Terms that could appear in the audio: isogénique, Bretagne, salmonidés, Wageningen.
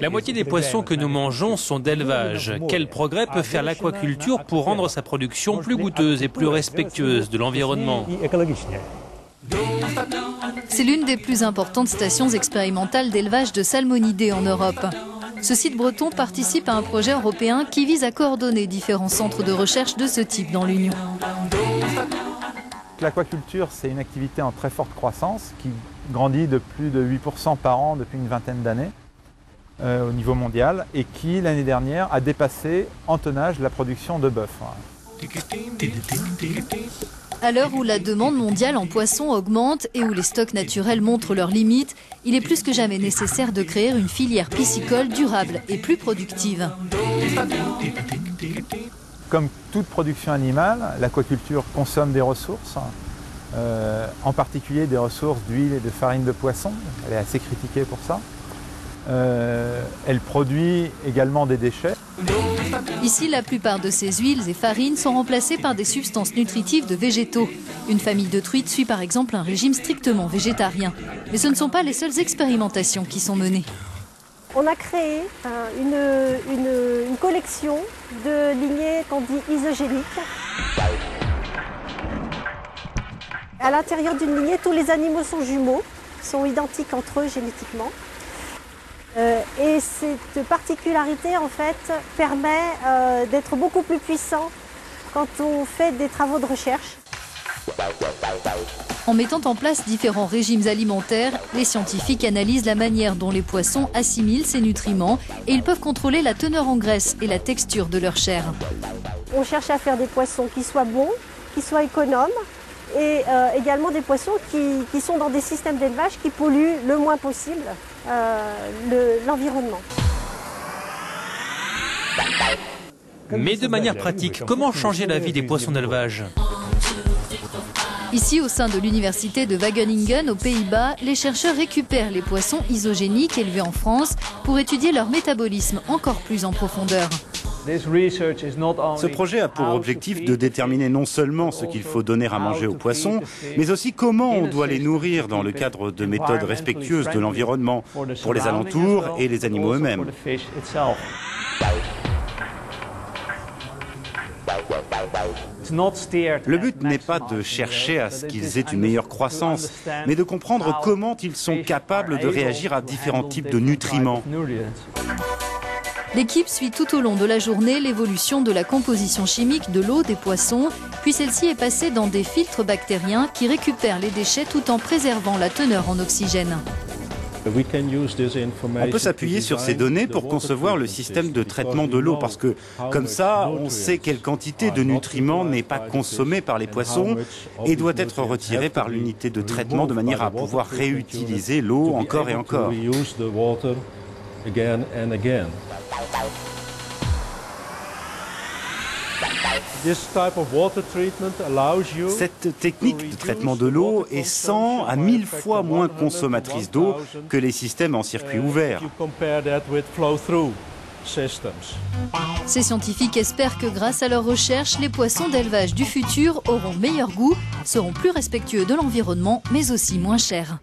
La moitié des poissons que nous mangeons sont d'élevage. Quel progrès peut faire l'aquaculture pour rendre sa production plus goûteuse et plus respectueuse de l'environnement ? C'est l'une des plus importantes stations expérimentales d'élevage de salmonidés en Europe. Ce site breton participe à un projet européen qui vise à coordonner différents centres de recherche de ce type dans l'Union. L'aquaculture, c'est une activité en très forte croissance qui grandit de plus de 8% par an depuis une vingtaine d'années au niveau mondial et qui, l'année dernière, a dépassé en tonnage la production de bœuf. À l'heure où la demande mondiale en poissons augmente et où les stocks naturels montrent leurs limites, il est plus que jamais nécessaire de créer une filière piscicole durable et plus productive. Comme toute production animale, l'aquaculture consomme des ressources, en particulier des ressources d'huile et de farine de poisson. Elle est assez critiquée pour ça. Elle produit également des déchets. Ici, la plupart de ces huiles et farines sont remplacées par des substances nutritives de végétaux. Une famille de truites suit par exemple un régime strictement végétarien. Mais ce ne sont pas les seules expérimentations qui sont menées. On a créé une collection de lignées qu'on dit isogéniques. À l'intérieur d'une lignée, tous les animaux sont jumeaux, sont identiques entre eux génétiquement. Et cette particularité, en fait, permet d'être beaucoup plus puissant quand on fait des travaux de recherche. En mettant en place différents régimes alimentaires, les scientifiques analysent la manière dont les poissons assimilent ces nutriments et ils peuvent contrôler la teneur en graisse et la texture de leur chair. On cherche à faire des poissons qui soient bons, qui soient économes et également des poissons qui sont dans des systèmes d'élevage qui polluent le moins possible l'environnement. Mais de manière pratique, comment changer la vie des poissons d'élevage ? Ici, au sein de l'université de Wageningen, aux Pays-Bas, les chercheurs récupèrent les poissons isogéniques élevés en France pour étudier leur métabolisme encore plus en profondeur. Ce projet a pour objectif de déterminer non seulement ce qu'il faut donner à manger aux poissons, mais aussi comment on doit les nourrir dans le cadre de méthodes respectueuses de l'environnement, pour les alentours et les animaux eux-mêmes. Le but n'est pas de chercher à ce qu'ils aient une meilleure croissance, mais de comprendre comment ils sont capables de réagir à différents types de nutriments. L'équipe suit tout au long de la journée l'évolution de la composition chimique de l'eau des poissons, puis celle-ci est passée dans des filtres bactériens qui récupèrent les déchets tout en préservant la teneur en oxygène. On peut s'appuyer sur ces données pour concevoir le système de traitement de l'eau parce que, comme ça, on sait quelle quantité de nutriments n'est pas consommée par les poissons et doit être retirée par l'unité de traitement de manière à pouvoir réutiliser l'eau encore et encore. Cette technique de traitement de l'eau est 100 à 1000 fois moins consommatrice d'eau que les systèmes en circuit ouvert. Ces scientifiques espèrent que grâce à leurs recherches, les poissons d'élevage du futur auront meilleur goût, seront plus respectueux de l'environnement, mais aussi moins chers.